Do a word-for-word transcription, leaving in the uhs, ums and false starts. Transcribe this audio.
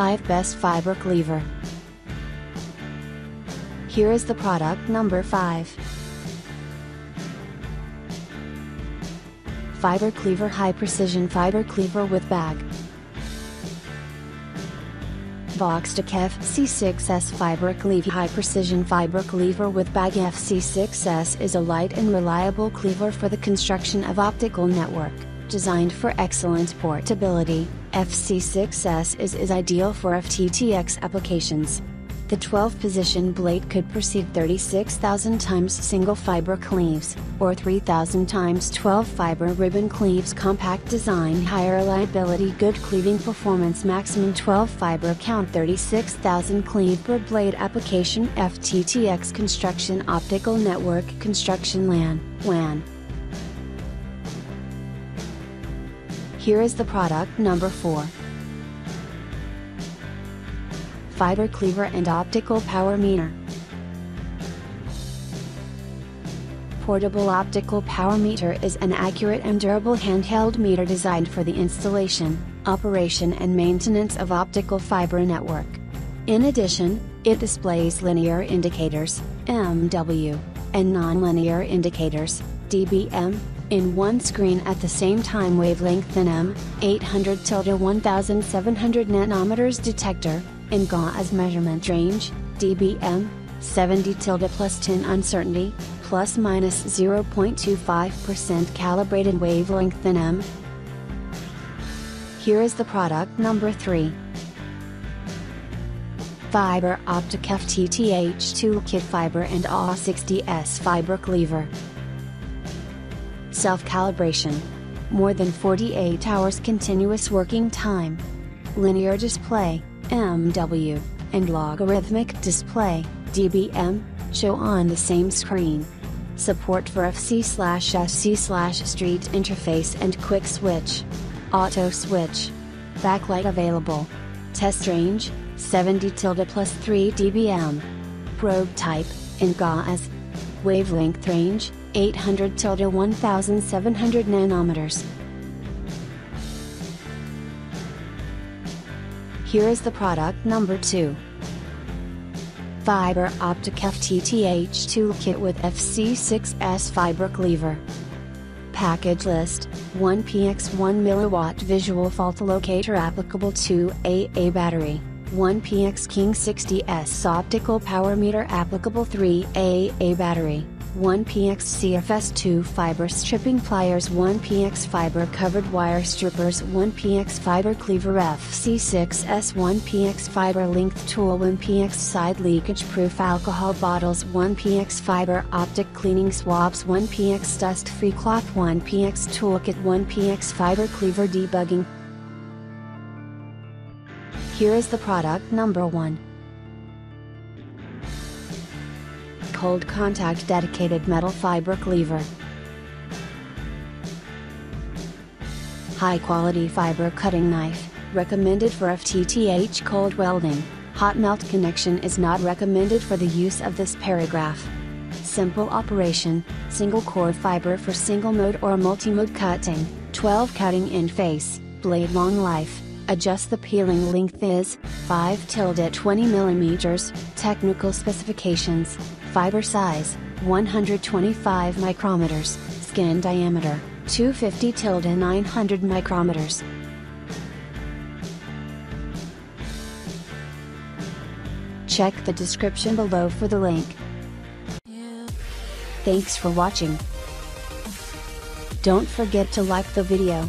five best Fiber Cleaver. Here is the product number five. Fiber Cleaver High Precision Fiber Cleaver with Bag. VOLKSTEC F C six S Fiber Cleaver High Precision Fiber Cleaver with Bag. F C six S is a light and reliable cleaver for the construction of optical network. Designed for excellent portability, F C six S is, is ideal for F T T X applications. The twelve position blade could proceed thirty-six thousand times single fiber cleaves, or three thousand times twelve fiber ribbon cleaves. Compact design, higher reliability, good cleaving performance, maximum twelve fiber count, thirty-six thousand cleave per blade. Application: F T T X construction, optical network construction, LAN, W A N. Here is the product number four. Fiber Cleaver and Optical Power Meter. Portable optical power meter is an accurate and durable handheld meter designed for the installation, operation and maintenance of optical fiber network. In addition, it displays linear indicators, M W, and non-linear indicators, D B M, in one screen at the same time. Wavelength in M eight hundred to one thousand seven hundred nanometers. Detector, in GaAs measurement range, D B M, seventy to plus ten. Uncertainty, plus minus zero point two five percent. Calibrated wavelength in M. Here is the product number three. Fiber Optic F T T H Toolkit Fiber and A U A sixty S Fiber Cleaver. Self-calibration. More than forty-eight hours continuous working time. Linear display, M W, and logarithmic display, D B M, show on the same screen. Support for F C S C street interface and quick switch. Auto switch. Backlight available. Test range, seventy to plus three D B M. Probe type, in GaAs. Wavelength range, eight hundred to one thousand seven hundred nanometers. Here is the product number two. Fiber Optic F T T H Toolkit with F C six S Fiber Cleaver. Package list: one P X one milliwatt visual fault locator applicable to double A battery, one P X King sixty S optical power meter applicable three double A battery, one P X C F S two fiber stripping pliers, one P X fiber covered wire strippers, one P X fiber cleaver F C six S, one P X fiber length tool, one P X side leakage proof alcohol bottles, one P X fiber optic cleaning swabs, one P X dust free cloth, one P X toolkit, one P X fiber cleaver debugging. Here is the product number one. Cold Contact Dedicated Metal Fiber Cleaver. High quality fiber cutting knife, recommended for F T T H cold welding. Hot melt connection is not recommended for the use of this paragraph. Simple operation, single core fiber for single mode or multi-mode cutting, twelve cutting in face, blade long life. Adjust the peeling length is five to twenty millimeters. Technical specifications: fiber size one hundred twenty-five micrometers, skin diameter two hundred fifty to nine hundred micrometers. Check the description below for the link. Yeah. Thanks for watching. Don't forget to like the video.